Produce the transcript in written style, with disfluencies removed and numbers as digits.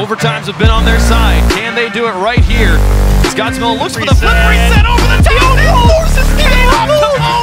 Overtimes have been on their side. Can they do it right here? Scottsville looks for the flip reset over the top. Forces Steele off the ball.